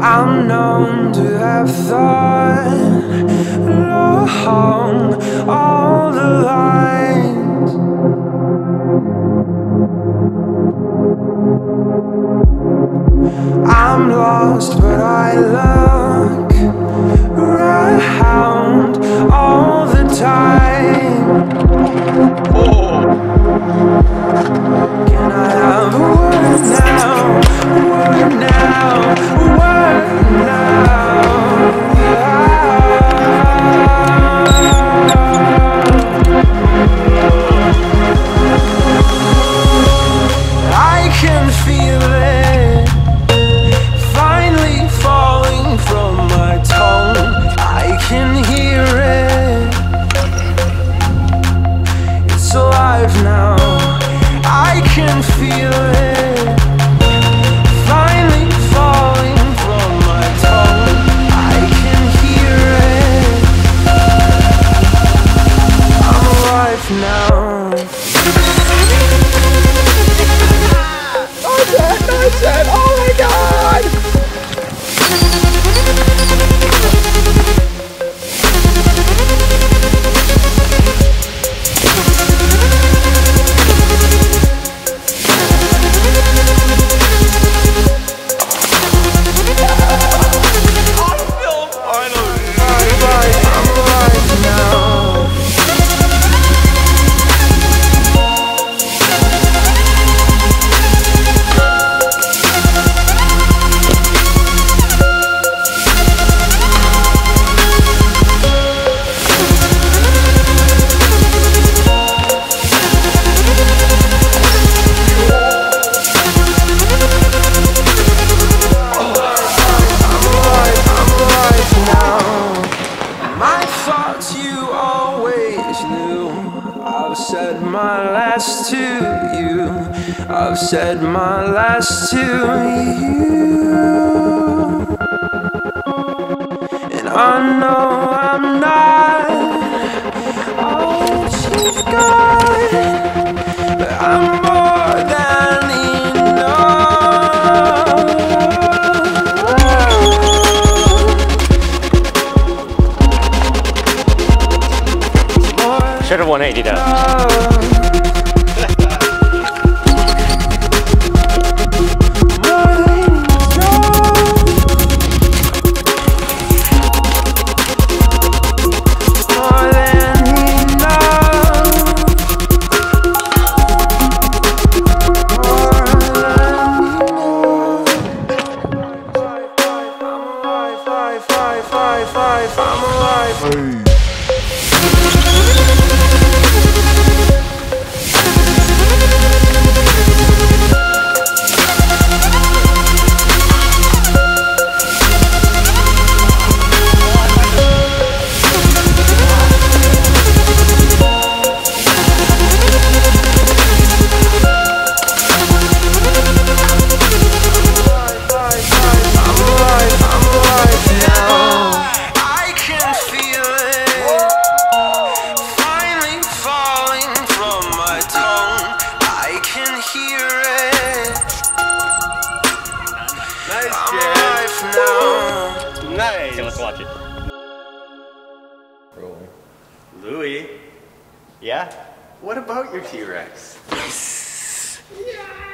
I'm known to have thought along all the lines. I'm lost, but I look around all the time. Oh. Can I have a word now? A word now? Now I can feel it finally falling from my tongue. I can hear it. I'm alive now. Not yet. Oh my god! I've said my last to you. I've said my last to you. And I know I'm not all you've got, but I'm more than enough. Should have 180 done. I'm alive. Nice. Okay, let's watch it. Rolling. Louis? Yeah? What about your T-Rex? Yes! Yeah!